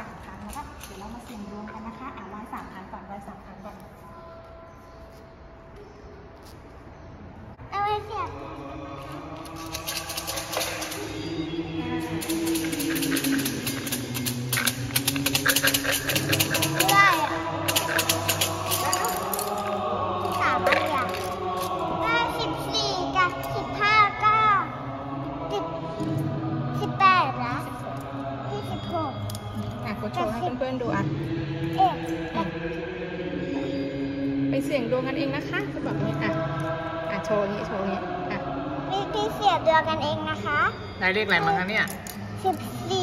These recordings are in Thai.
3 ครั้งนะคะเดี๋ยวเรามาเสี่ยงดวงกันนะคะไหว้3ครั้งก่อนไหว้3ครั้งก่อนเอาไว้เสียบโชว์ให้เพื่อนๆดูอ่ะไปเสี่ยงดวงกันเองนะคะจะบอกนี้อ่ะโชว์นี้โชว์นี้อ่ะไปเสี่ยงดวงกันเองนะคะได้เลขอะไรมาคะเนี่ย14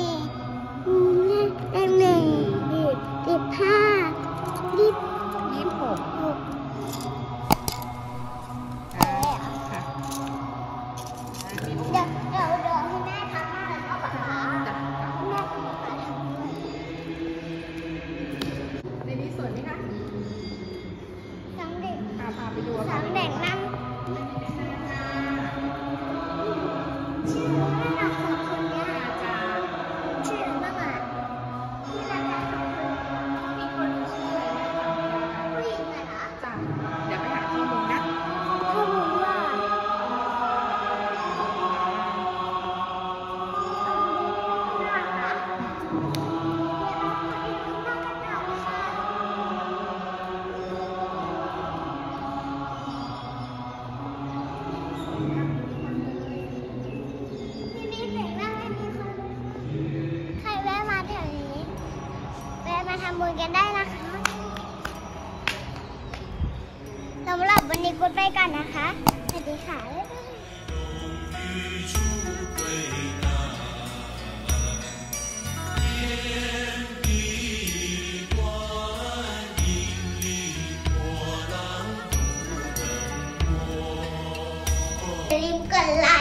1 1 15 26กันได้นะคะสำหรับวันนี้กูไปกันนะคะสวัสดีค่ะอย่าลืมกดไลค์